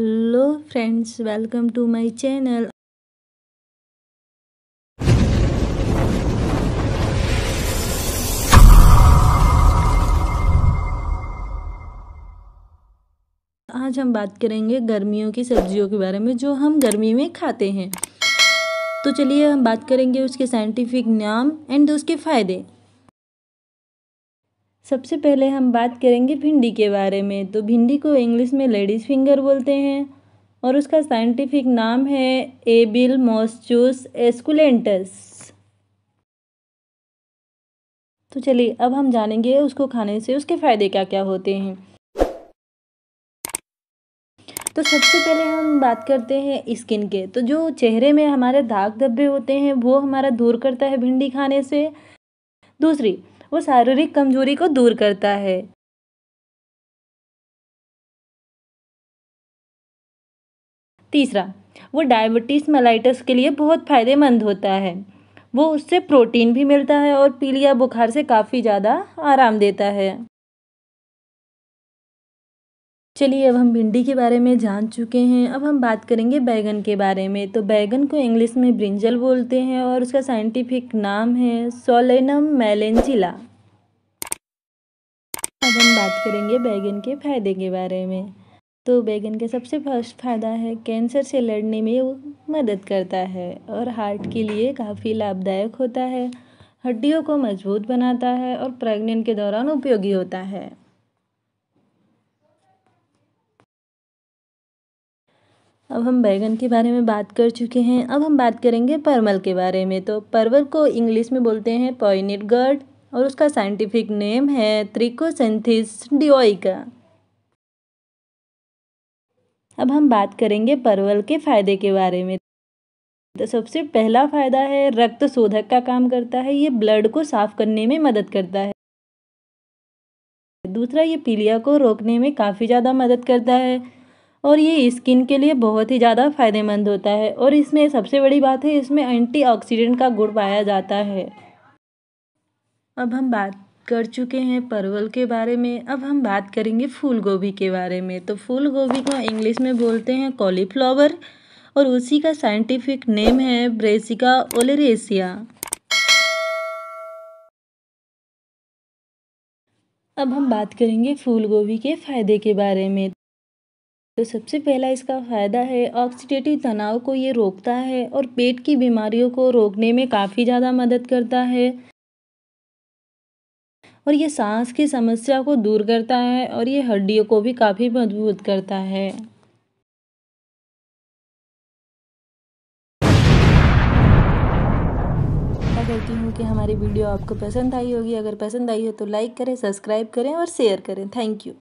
Hello friends, welcome to my channel. आज हम बात करेंगे गर्मियों की सब्जियों के बारे में जो हम गर्मी में खाते हैं। तो चलिए हम बात करेंगे उसके साइंटिफिक नाम एंड उसके फायदे। सबसे पहले हम बात करेंगे भिंडी के बारे में। तो भिंडी को इंग्लिश में लेडीज फिंगर बोलते हैं और उसका साइंटिफिक नाम है एबिलमोस्चुस एस्कुलेंटस। तो चलिए अब हम जानेंगे उसको खाने से उसके फायदे क्या क्या होते हैं। तो सबसे पहले हम बात करते हैं स्किन के। तो जो चेहरे में हमारे दाग धब्बे होते हैं वो हमारा दूर करता है भिंडी खाने से। दूसरी, वो शारीरिक कमजोरी को दूर करता है। तीसरा, वो डायबिटीज मेलाइटस के लिए बहुत फायदेमंद होता है। वो उससे प्रोटीन भी मिलता है और पीलिया बुखार से काफ़ी ज़्यादा आराम देता है। चलिए अब हम भिंडी के बारे में जान चुके हैं, अब हम बात करेंगे बैगन के बारे में। तो बैगन को इंग्लिश में ब्रिंजल बोलते हैं और उसका साइंटिफिक नाम है सोलेनम मेलेंजिला। अब हम बात करेंगे बैगन के फायदे के बारे में। तो बैगन का सबसे फर्स्ट फायदा है कैंसर से लड़ने में वो मदद करता है और हार्ट के लिए काफ़ी लाभदायक होता है। हड्डियों को मजबूत बनाता है और प्रेग्नेंट के दौरान उपयोगी होता है। अब हम बैगन के बारे में बात कर चुके हैं, अब हम बात करेंगे परवल के बारे में। तो परवल को इंग्लिश में बोलते हैं पॉइनेट गर्ड और उसका साइंटिफिक नेम है ट्रिकोसेंथिस डिओइका। अब हम बात करेंगे परवल के फायदे के बारे में। तो सबसे पहला फायदा है रक्त शोधक का काम करता है। ये ब्लड को साफ करने में मदद करता है। दूसरा, ये पीलिया को रोकने में काफ़ी ज़्यादा मदद करता है और ये स्किन के लिए बहुत ही ज़्यादा फायदेमंद होता है। और इसमें सबसे बड़ी बात है, इसमें एंटीऑक्सीडेंट का गुण पाया जाता है। अब हम बात कर चुके हैं परवल के बारे में, अब हम बात करेंगे फूल गोभी के बारे में। तो फूल गोभी को इंग्लिश में बोलते हैं कॉलीफ्लावर और उसी का साइंटिफिक नेम है ब्रेसिका ओलेरेसिया। अब हम बात करेंगे फूल गोभी के फायदे के बारे में। तो सबसे पहला इसका फ़ायदा है ऑक्सीडेटिव तनाव को ये रोकता है और पेट की बीमारियों को रोकने में काफ़ी ज़्यादा मदद करता है। और ये सांस की समस्या को दूर करता है और ये हड्डियों को भी काफ़ी मजबूत करता है। आशा करती हूँ कि हमारी वीडियो आपको पसंद आई होगी। अगर पसंद आई हो तो लाइक करें, सब्सक्राइब करें और शेयर करें। Thank you.